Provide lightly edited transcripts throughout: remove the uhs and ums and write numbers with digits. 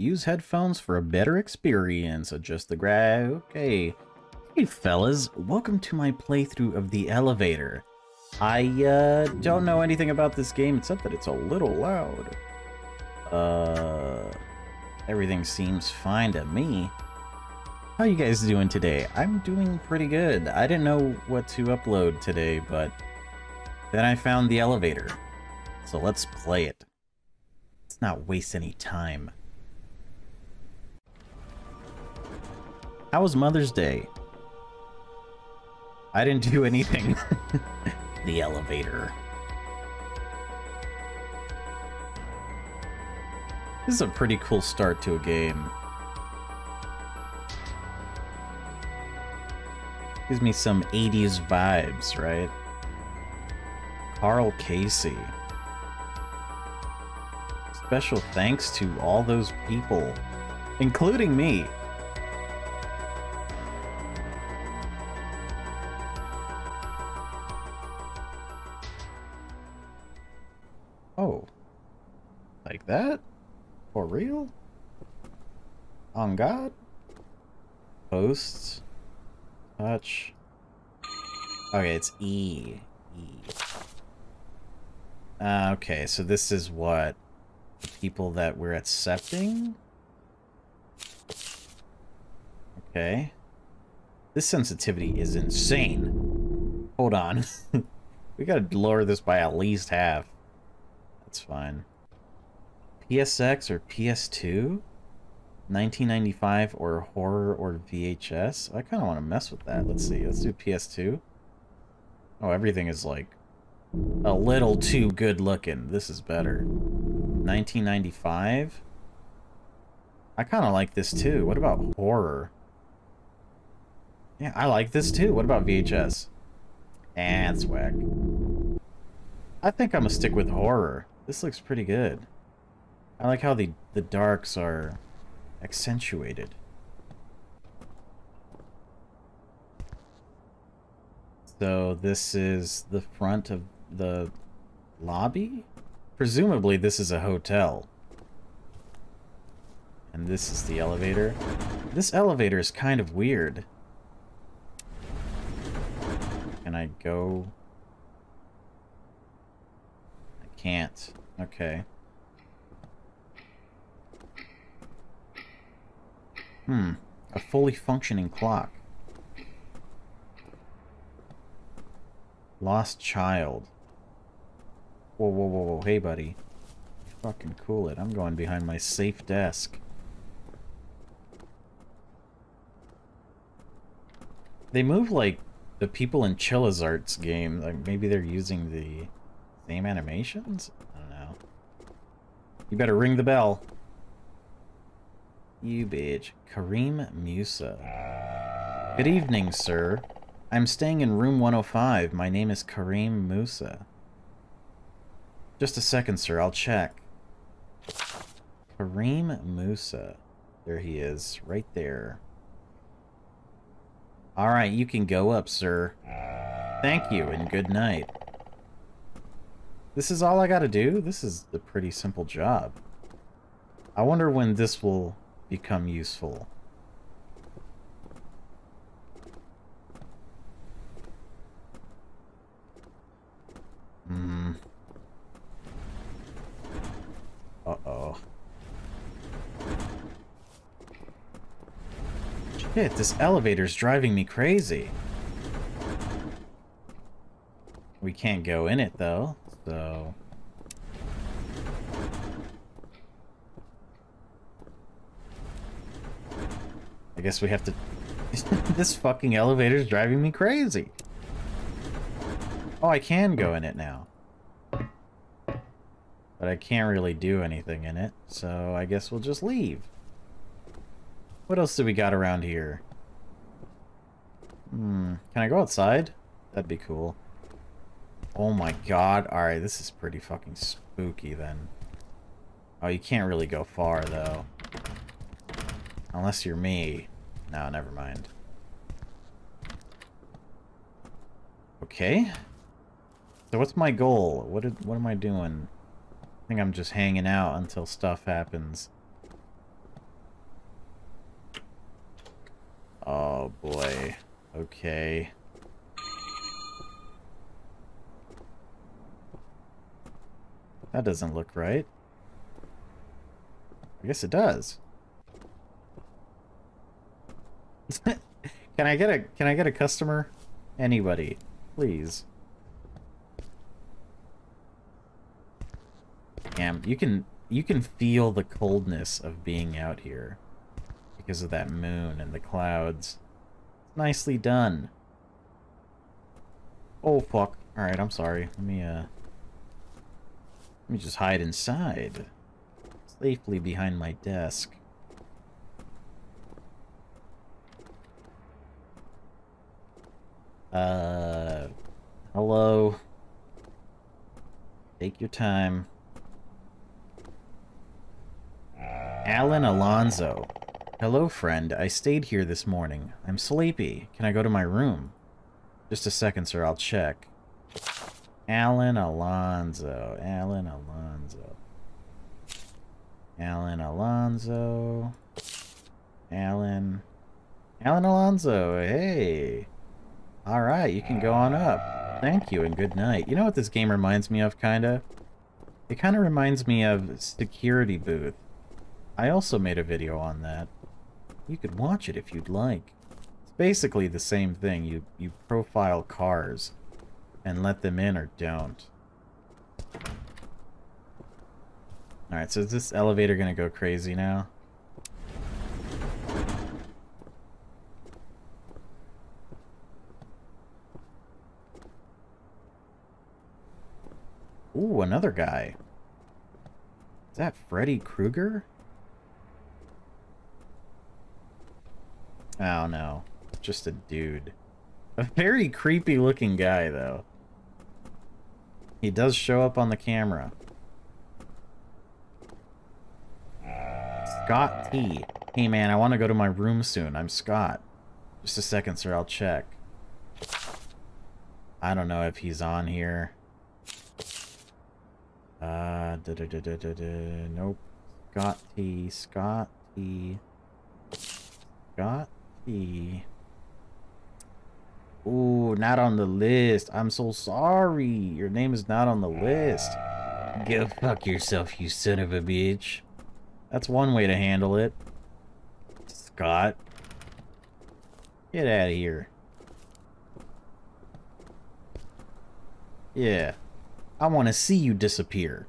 Use headphones for a better experience. Adjust the grab. Okay. Hey fellas, welcome to my playthrough of The Elevator. I don't know anything about this game except that it's a little loud. Everything seems fine to me. How you guys doing today? I'm doing pretty good. I didn't know what to upload today, but then I found The Elevator. So let's play it. Let's not waste any time. How was Mother's Day? I didn't do anything. The Elevator. This is a pretty cool start to a game. Gives me some 80s vibes, right? Carl Casey. Special thanks to all those people, including me. Oh, like that? For real? On God? Posts. Touch. Okay, it's E. Okay, so this is what? The people that we're accepting? Okay. This sensitivity is insane. Hold on. We gotta lower this by at least half. That's fine. PSX or PS2? 1995 or horror or VHS? I kind of want to mess with that. Let's see. Let's do PS2. Oh, everything is like a little too good looking. This is better. 1995? I kind of like this too. What about horror? Yeah, I like this too. What about VHS? Eh, it's whack. I think I'm gonna stick with horror. This looks pretty good. I like how the darks are accentuated. So this is the front of the lobby? Presumably this is a hotel. And this is the elevator. This elevator is kind of weird. Can I go? I can't. Okay. A fully functioning clock. Lost child. Whoa, whoa, whoa, whoa. Hey, buddy. Fucking cool it. I'm going behind my safe desk. They move like the people in Chilizart's game. Like, maybe they're using the same animations? I don't know. You better ring the bell. You bitch. Kareem Musa. Good evening, sir. I'm staying in room 105. My name is Kareem Musa. Just a second, sir. I'll check. Kareem Musa. There he is. Right there. Alright, you can go up, sir. Thank you, and good night. This is all I gotta do? This is a pretty simple job. I wonder when this will become useful. Uh-oh. Shit, this elevator's driving me crazy. We can't go in it, though, so... I guess we have to... This fucking elevator's driving me crazy! Oh, I can go in it now. But I can't really do anything in it, so I guess we'll just leave. What else do we got around here? Can I go outside? That'd be cool. Oh my god, alright, this is pretty fucking spooky then. Oh, you can't really go far though. Unless you're me. No, never mind. Okay. So what's my goal? What am I doing? I think I'm just hanging out until stuff happens. Oh boy. Okay. That doesn't look right. I guess it does. Can I get a customer? Anybody, please. Damn, you can feel the coldness of being out here because of that moon and the clouds. Nicely done. Oh fuck. Alright, I'm sorry. Let me just hide inside. Safely behind my desk. Hello. Take your time. Alan Alonzo. Hello, friend. I stayed here this morning. I'm sleepy. Can I go to my room? Just a second, sir. I'll check. Alan Alonzo. Hey. Alright, you can go on up. Thank you and good night. You know what this game reminds me of, kinda? It kinda reminds me of Security Booth. I also made a video on that. You could watch it if you'd like. It's basically the same thing. You profile cars and let them in or don't. Alright, so is this elevator gonna go crazy now? Ooh, another guy. Is that Freddy Krueger? Oh no, just a dude. A very creepy looking guy though. He does show up on the camera. Scott T. Hey man, I want to go to my room soon. I'm Scott. Just a second, sir, I'll check. I don't know if he's on here. Nope. Scott T. Ooh, not on the list. I'm so sorry. Your name is not on the list. Go fuck yourself, you son of a bitch. That's one way to handle it. Scott. Get out of here. Yeah. I want to see you disappear.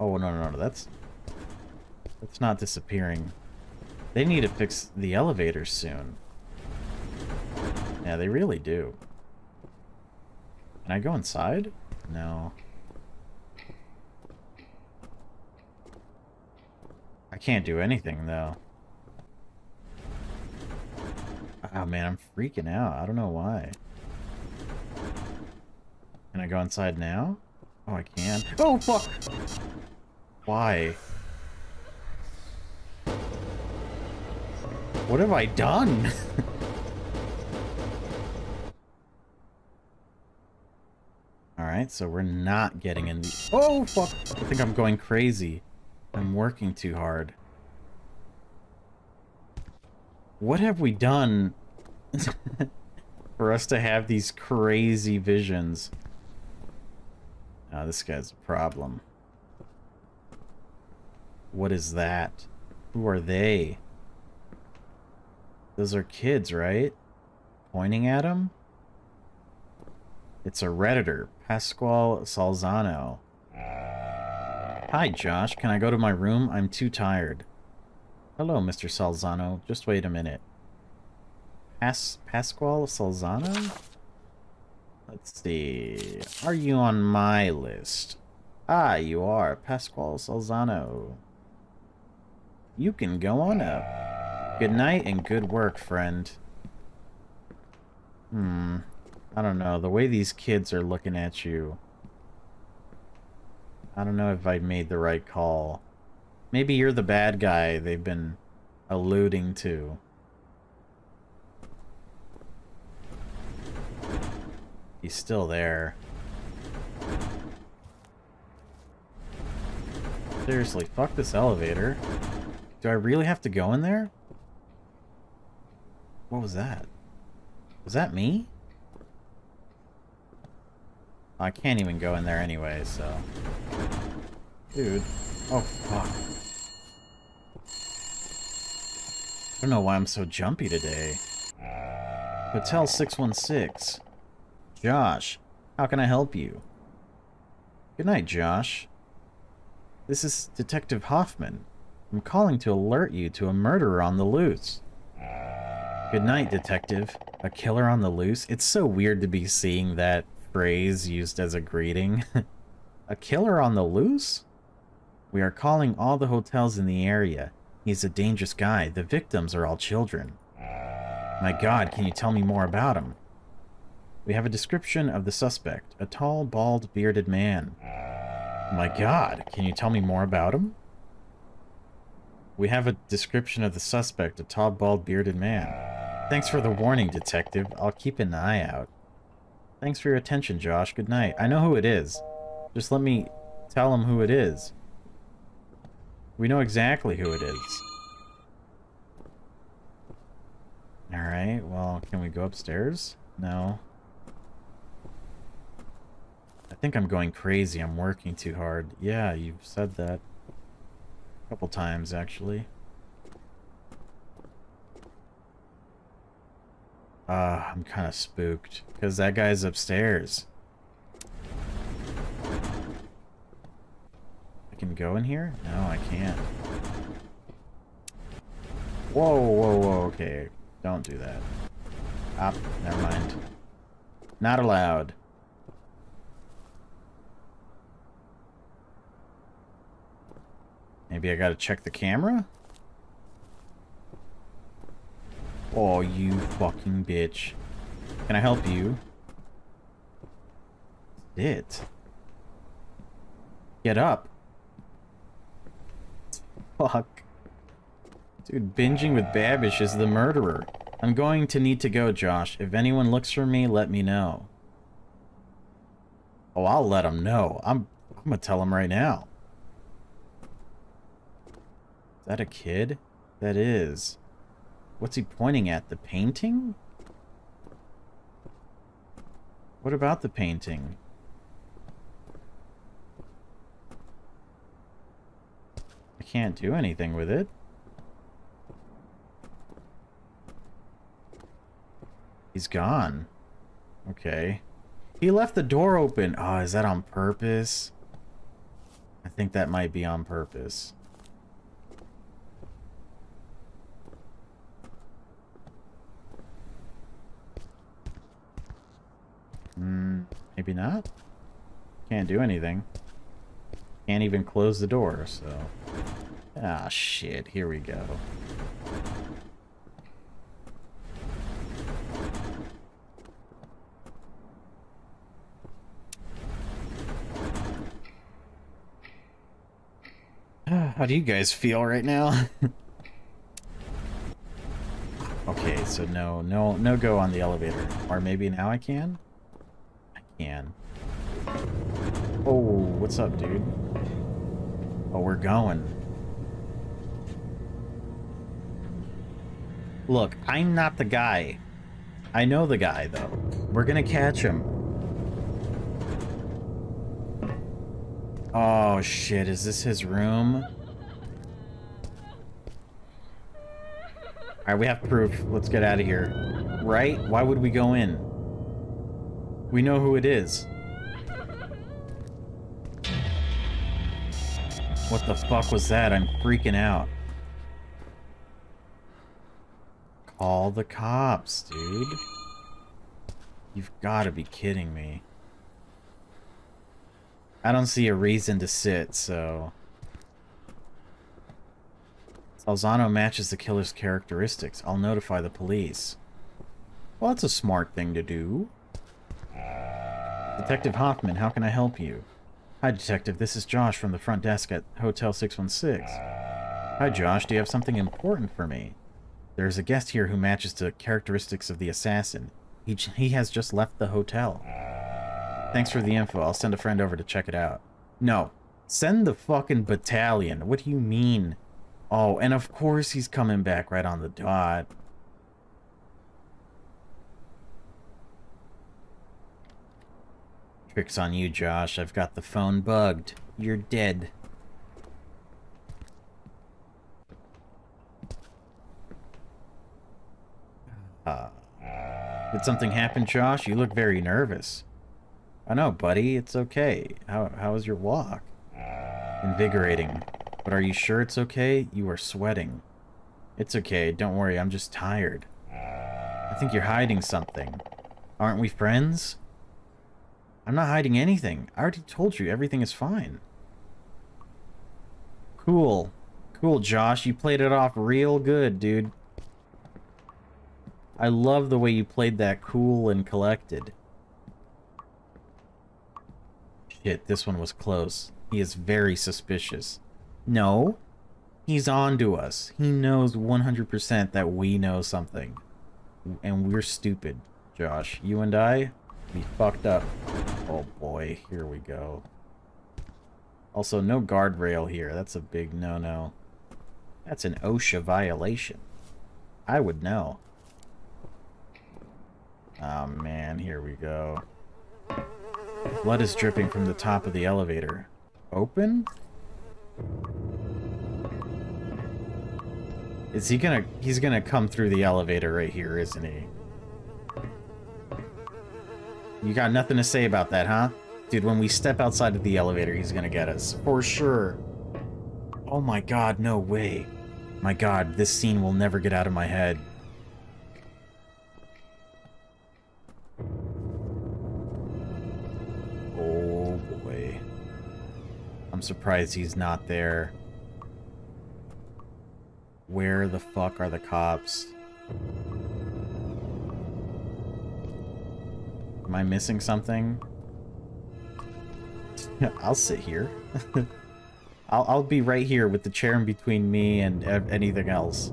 Oh, no, that's not disappearing. They need to fix the elevator soon. Yeah, they really do. Can I go inside? No. I can't do anything, though. Oh, man, I'm freaking out. I don't know why. Can I go inside now? Oh, I can. Oh, fuck! Why? What have I done? Alright, so we're not getting in the... Oh, fuck! I think I'm going crazy. I'm working too hard. What have we done for us to have these crazy visions? Oh, this guy's a problem. What is that? Who are they? Those are kids, right? Pointing at him? It's a Redditor, Pasquale Salzano. Hi, Josh. Can I go to my room? I'm too tired. Hello, Mr. Salzano. Just wait a minute. Pasquale Salzano? Let's see. Are you on my list? Ah, you are. Pasquale Salzano. You can go on up. Good night and good work, friend. I don't know. The way these kids are looking at you. I don't know if I made the right call. Maybe you're the bad guy they've been alluding to. He's still there. Seriously, fuck this elevator. Do I really have to go in there? What was that? Was that me? I can't even go in there anyway, so... Dude. Oh, fuck. I don't know why I'm so jumpy today. Hotel 616. Josh, how can I help you? Good night, Josh. This is Detective Hoffman. I'm calling to alert you to a murderer on the loose. Good night, Detective. A killer on the loose? It's so weird to be seeing that phrase used as a greeting. A killer on the loose? We are calling all the hotels in the area. He's a dangerous guy. The victims are all children. My God, can you tell me more about him? We have a description of the suspect, a tall, bald, bearded man. My God, can you tell me more about him? We have a description of the suspect, a tall, bald, bearded man. Thanks for the warning, Detective. I'll keep an eye out. Thanks for your attention, Josh. Good night. I know who it is. Just let me tell him who it is. We know exactly who it is. Alright, well, can we go upstairs? No. I think I'm going crazy. I'm working too hard. Yeah, you've said that a couple times, actually. I'm kind of spooked because that guy's upstairs. I can go in here? No, I can't. Whoa, whoa, whoa, okay. Don't do that. Ah, never mind. Not allowed. Maybe I gotta check the camera? Oh, you fucking bitch. Can I help you? Shit. Get up. Fuck. Dude, binging with Babish is the murderer. I'm going to need to go, Josh. If anyone looks for me, let me know. Oh, I'll let him know. I'm gonna tell him right now. Is that a kid? That is. What's he pointing at? The painting? What about the painting? I can't do anything with it. He's gone. Okay. He left the door open. Oh, is that on purpose? I think that might be on purpose. Maybe not. Can't do anything. Can't even close the door, so... Ah, shit. Here we go. How do you guys feel right now? Okay, so no go on the elevator. Or maybe now I can? I can. Oh, what's up, dude? Oh, we're going. Look, I'm not the guy. I know the guy, though. We're gonna catch him. Oh, shit. Is this his room? Alright, we have proof. Let's get out of here. Right? Why would we go in? We know who it is. What the fuck was that? I'm freaking out. Call the cops, dude. You've got to be kidding me. I don't see a reason to sit, so... Salzano matches the killer's characteristics. I'll notify the police. Well, that's a smart thing to do. Detective Hoffman, how can I help you? Hi, Detective. This is Josh from the front desk at Hotel 616. Hi, Josh. Do you have something important for me? There's a guest here who matches the characteristics of the assassin. He has just left the hotel. Thanks for the info. I'll send a friend over to check it out. No. Send the fucking battalion. What do you mean? Oh, and of course he's coming back right on the dot. Trick's on you, Josh. I've got the phone bugged. You're dead. Did something happen, Josh? You look very nervous. I know, buddy. It's okay. How was your walk? Invigorating. But are you sure it's okay? You are sweating. It's okay. Don't worry. I'm just tired. I think you're hiding something. Aren't we friends? I'm not hiding anything. I already told you everything is fine. Cool. Cool, Josh. You played it off real good, dude. I love the way you played that cool and collected. Shit, this one was close. He is very suspicious. No, he's on to us. He knows 100% that we know something. And we're stupid, Josh. You and I, we fucked up. Oh boy, here we go. Also, no guardrail here. That's a big no-no. That's an OSHA violation. I would know. Oh man, here we go. Blood is dripping from the top of the elevator. Open? Is he gonna... He's gonna come through the elevator right here, isn't he? You got nothing to say about that, huh? Dude, when we step outside of the elevator, he's gonna get us. For sure. Oh my god, no way. My god, this scene will never get out of my head. I'm surprised he's not there. Where the fuck are the cops? Am I missing something? I'll sit here. I'll be right here with the chair in between me and anything else.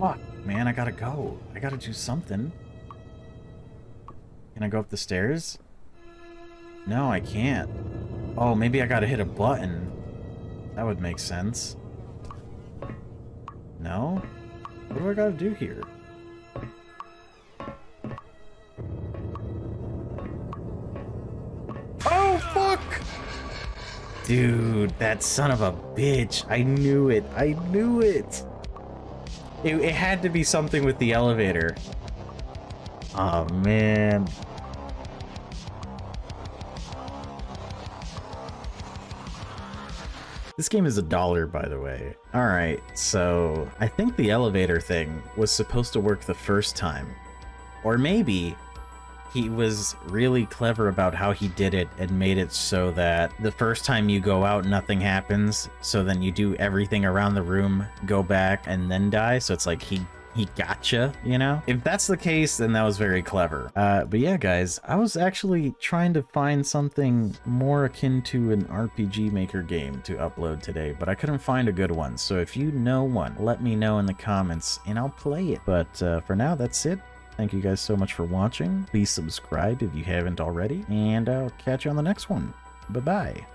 Fuck, man, I gotta go. I gotta do something. Can I go up the stairs? No, I can't. Oh, maybe I gotta hit a button. That would make sense. No? What do I gotta do here? Oh, fuck! Dude, that son of a bitch. I knew it. I knew it. It had to be something with the elevator. Oh, man. This game is $1, by the way. Alright, so I think the elevator thing was supposed to work the first time. Or maybe he was really clever about how he did it and made it so that the first time you go out, nothing happens. So then you do everything around the room, go back, and then die. So it's like he gotcha, you know? If that's the case, then that was very clever. But yeah, guys, I was actually trying to find something more akin to an RPG Maker game to upload today, but I couldn't find a good one. So if you know one, let me know in the comments and I'll play it. But for now, that's it. Thank you guys so much for watching. Please subscribe if you haven't already, and I'll catch you on the next one. Bye-bye.